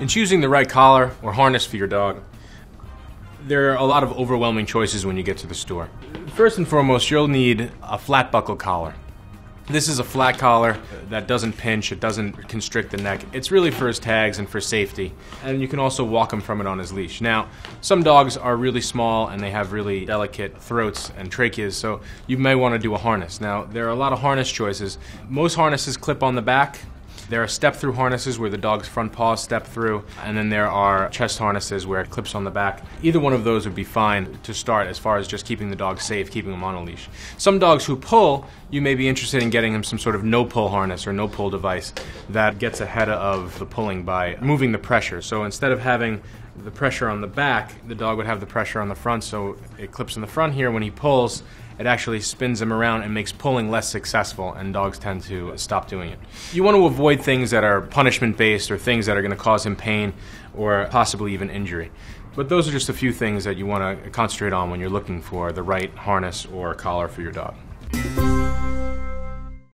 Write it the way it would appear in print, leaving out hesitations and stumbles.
In choosing the right collar or harness for your dog, there are a lot of overwhelming choices when you get to the store. First and foremost, you'll need a flat buckle collar. This is a flat collar that doesn't pinch, it doesn't constrict the neck. It's really for his tags and for safety. And you can also walk him from it on his leash. Now, some dogs are really small and they have really delicate throats and tracheas, so you may want to do a harness. Now, there are a lot of harness choices. Most harnesses clip on the back. There are step-through harnesses where the dog's front paws step through, and then there are chest harnesses where it clips on the back. Either one of those would be fine to start as far as just keeping the dog safe, keeping him on a leash. Some dogs who pull, you may be interested in getting him some sort of no-pull harness or no-pull device that gets ahead of the pulling by moving the pressure. So instead of having the pressure on the back, the dog would have the pressure on the front, so it clips in the front here. When he pulls, it actually spins him around and makes pulling less successful, and dogs tend to stop doing it. You want to avoid things that are punishment-based or things that are going to cause him pain or possibly even injury. But those are just a few things that you want to concentrate on when you're looking for the right harness or collar for your dog.